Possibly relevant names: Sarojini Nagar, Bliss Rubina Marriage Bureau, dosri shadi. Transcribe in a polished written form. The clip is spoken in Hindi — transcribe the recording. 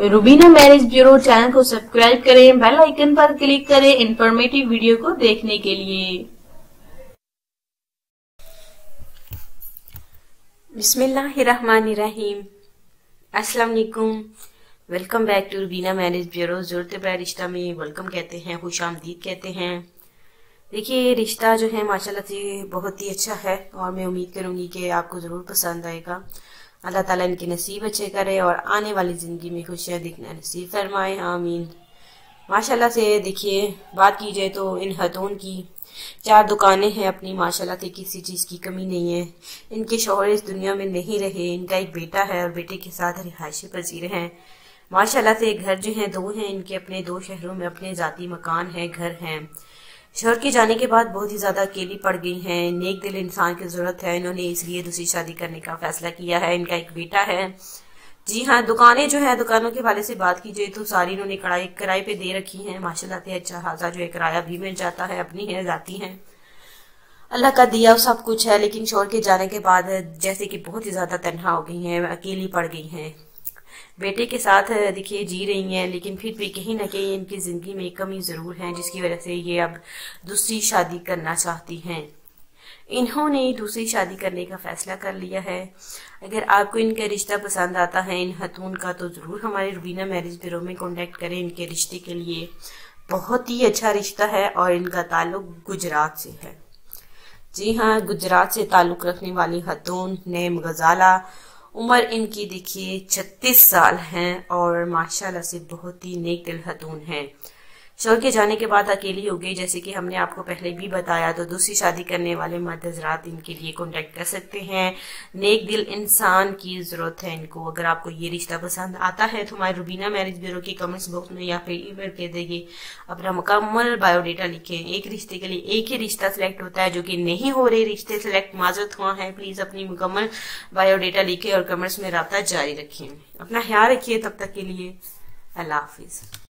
रुबीना मैरिज ब्यूरो चैनल को सब्सक्राइब करें, बेल आइकन पर क्लिक करें इंफॉर्मेटिव वीडियो को देखने के लिए। बिस्मिल्लाहिर्रहमानिर्रहीम, अस्सलाम वालेकुम, welcome back to Rubina marriage bureau. जोरतेबरा रिश्ता में वेलकम कहते हैं, खुश आमदीद कहते हैं। देखिए ये रिश्ता जो है माशाल्लाह से बहुत ही अच्छा है और मैं उम्मीद करूंगी कि आपको ज़रूर पसंद आएगा। अल्लाह ताला इनके नसीब अच्छे करे और आने वाली ज़िंदगी में खुशियाँ दिखना नसीब फरमाए, आमीन। माशाल्लाह से देखिए बात की जाए तो इन खातून की चार दुकानें हैं अपनी, माशाल्लाह से किसी चीज़ की कमी नहीं है। इनके शौहर इस दुनिया में नहीं रहे, इनका एक बेटा है और बेटे के साथ रिहाइश पजीर हैं। माशाल्लाह से घर जो हैं दो हैं इनके, अपने दो शहरों में अपने ज़ाती मकान हैं, घर हैं। शोहर के जाने के बाद बहुत ही ज्यादा अकेली पड़ गई हैं। नेक दिल इंसान की जरूरत है, इन्होंने इसलिए दूसरी शादी करने का फैसला किया है। इनका एक बेटा है। जी हाँ, दुकानें जो है, दुकानों के हवाले से बात की जाए तो सारी इन्होंने किराए पे दे रखी हैं। माशाल्लाह से अच्छा खासा जो है किराया भी मिल जाता है, अपनी है, जाती है, अल्लाह का दिया सब कुछ है। लेकिन शोहर के जाने के बाद जैसे कि बहुत ही ज्यादा तन्हा हो गई है, अकेली पड़ गई है। बेटे के साथ देखिए जी रही हैं, लेकिन फिर भी कहीं ना कहीं इनकी ज़िंदगी में कमी ज़रूर है, जिसकी वजह से ये अब दूसरी शादी करना चाहती हैं। इन्होंने दूसरी शादी करने का फ़ैसला कर लिया है। अगर आपको इनका रिश्ता पसंद आता है इन खातून का, तो ज़रूर हमारे रुबीना मैरिज ब्यूरो में कॉन्टेक्ट करें इनके रिश्ते के लिए। बहुत ही अच्छा रिश्ता है और इनका ताल्लुक गुजरात से है। जी हाँ, गुजरात से ताल्लुक़ रखने वाली खातून नेम गज़ाला, उम्र इनकी देखिए 36 साल हैं और माशाल्लाह से बहुत ही नेक दिल खातून हैं। शोहर के जाने के बाद अकेली हो गई, जैसे कि हमने आपको पहले भी बताया। तो दूसरी शादी करने वाले मर्द हजरात इनके लिए कॉन्टेक्ट कर सकते हैं, नेक दिल इंसान की ज़रूरत है इनको। अगर आपको ये रिश्ता पसंद आता है तो हमारे रुबीना मैरिज ब्यूरो के कमेंट्स बॉक्स में या फिर ईमेल कर देंगे, अपना मुकम्मल बायोडाटा लिखें। एक रिश्ते के लिए एक ही रिश्ता सिलेक्ट होता है, जो कि नहीं हो रहे रिश्ते सिलेक्ट माजूद हुआ है। प्लीज़ अपनी मुकम्मल बायोडाटा लिखें और कमेंट्स में रब्ता जारी रखें। अपना ख्याल रखिए, तब तक के लिए अल्लाह हाफिज़।